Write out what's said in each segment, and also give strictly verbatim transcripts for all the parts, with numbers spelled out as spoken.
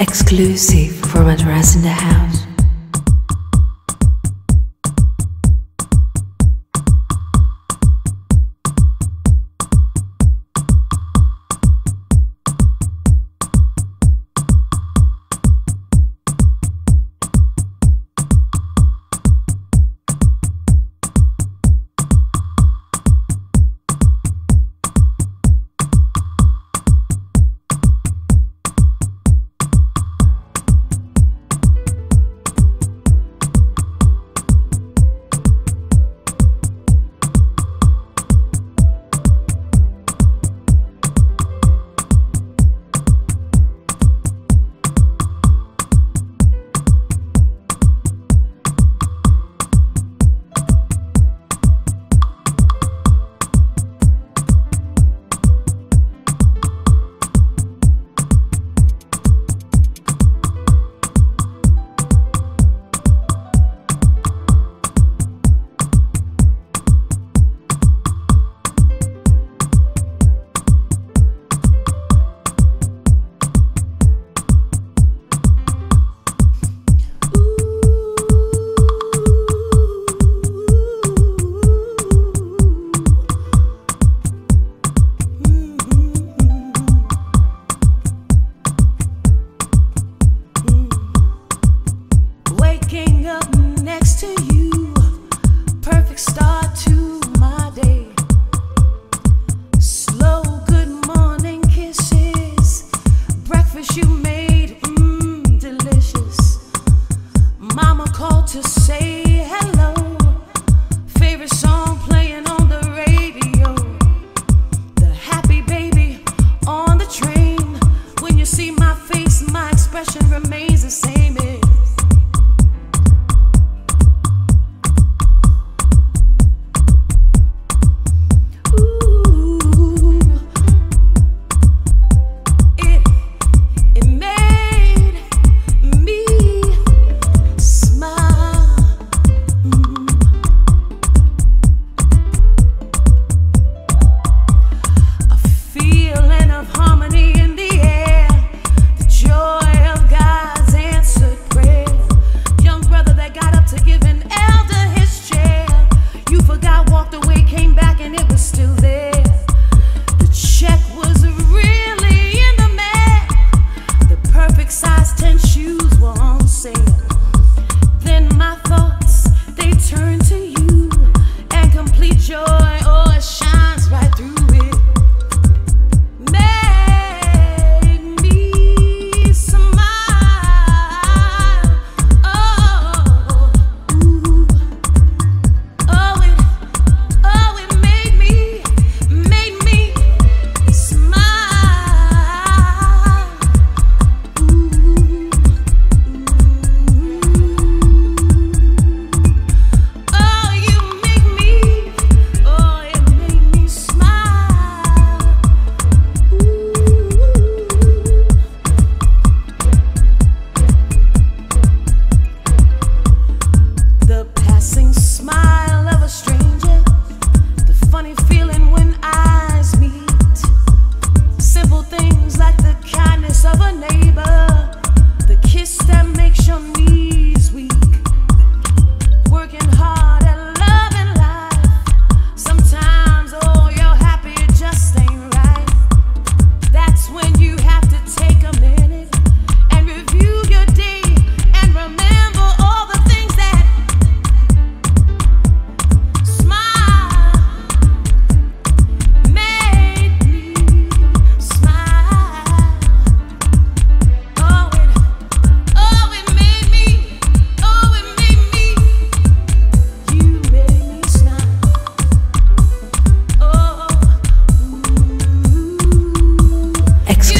exclusive for Madorasindahouse.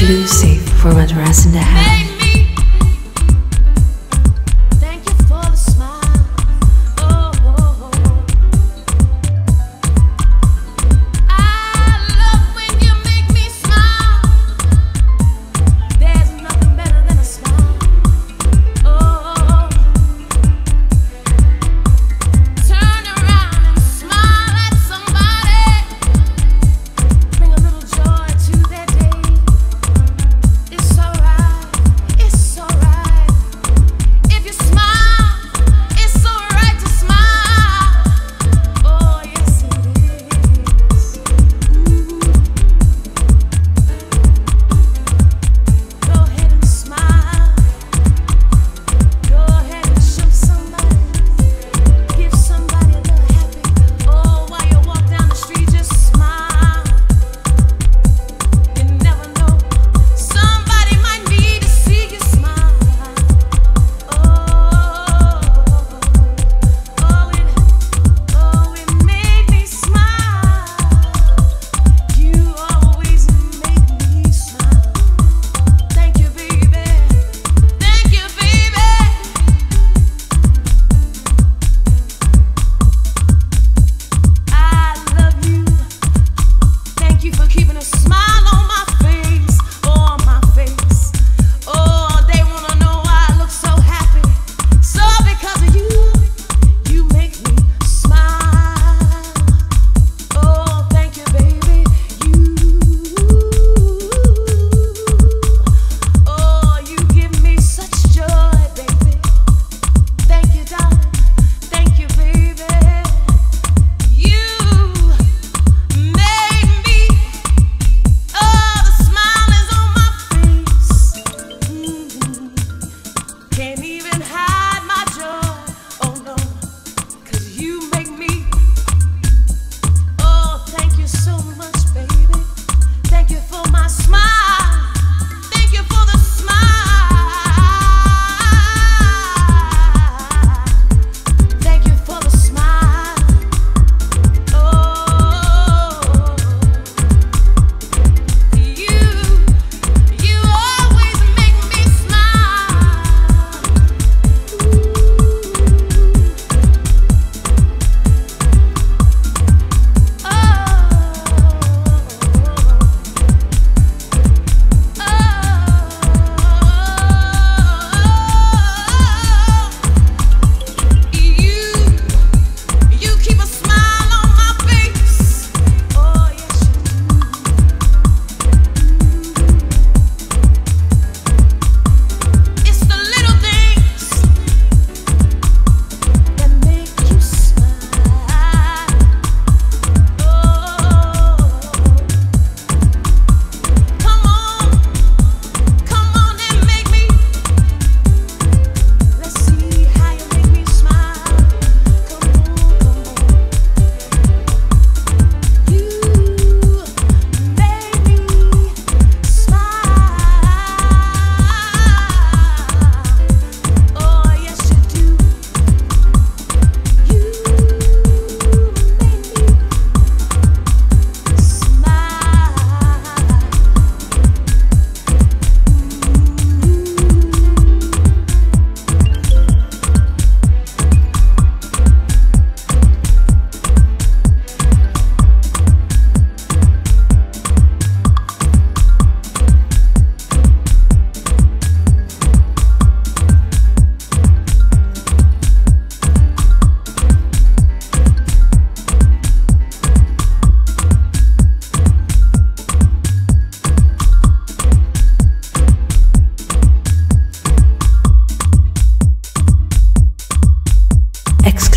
Exclusive for Madorasindahouse.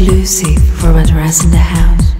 exclusive for Madorasindahouse.